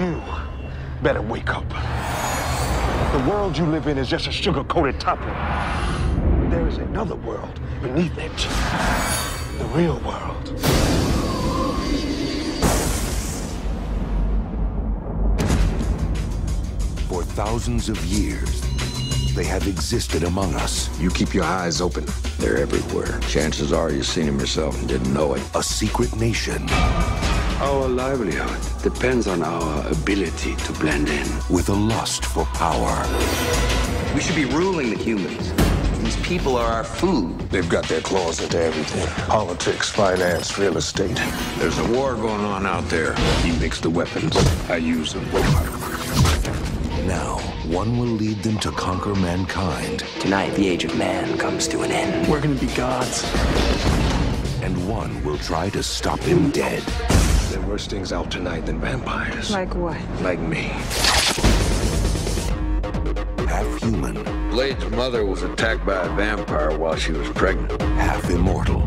You better wake up. The world you live in is just a sugar-coated topping. There is another world beneath it. The real world. For thousands of years, they have existed among us. You keep your eyes open. They're everywhere. Chances are you've seen them yourself and didn't know it. A secret nation. Our livelihood depends on our ability to blend in. With a lust for power. We should be ruling the humans. These people are our food. They've got their claws into everything. Politics, finance, real estate. There's a war going on out there. He makes the weapons. I use them. Now, one will lead them to conquer mankind. Tonight, the age of man comes to an end. We're gonna be gods. And one will try to stop him dead. There are worse things out tonight than vampires. Like what? Like me. Half human. Blade's mother was attacked by a vampire while she was pregnant. Half immortal.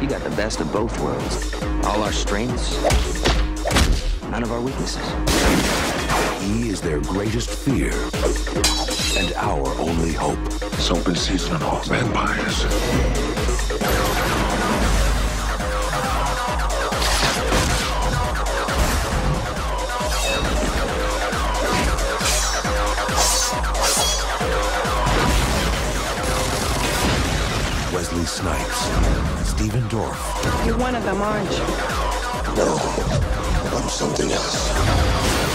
You got the best of both worlds. All our strengths, none of our weaknesses. He is their greatest fear and our only hope. It's open season on all vampires. Wesley Snipes, Stephen Dorff. You're one of them, aren't you? No, I'm something else.